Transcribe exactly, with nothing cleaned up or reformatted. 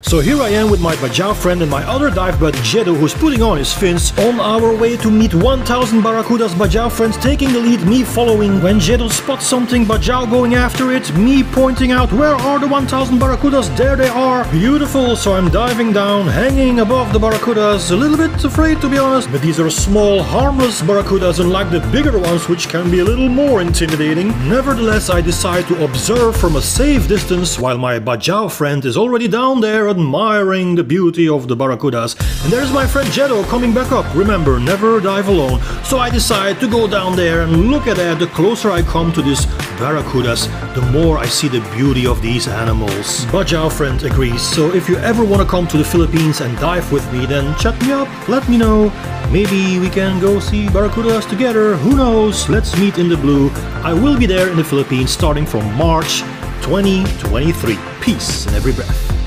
So here I am with my Bajau friend and my other dive buddy Jedo, who's putting on his fins, on our way to meet one thousand Barracudas. Bajau friends taking the lead, me following. When Jedo spots something, Bajau going after it, me pointing out where are the one thousand Barracudas. There they are, beautiful. So I'm diving down, hanging above the Barracudas, a little bit afraid to be honest, but these are small harmless Barracudas unlike the bigger ones which can be a little more intimidating. Nevertheless, I decide to observe from a safe distance while my Bajau friend is already down there admiring the beauty of the Barracudas. And there's my friend Jedo coming back up. Remember, never dive alone. So I decide to go down there and look at that. The closer I come to this Barracudas, the more I see the beauty of these animals. Bajau friend agrees. So if you ever want to come to the Philippines and dive with me, then chat me up, let me know. Maybe we can go see Barracudas together, who knows. Let's meet in the blue. I will be there in the Philippines starting from March twenty twenty-three. Peace in every breath.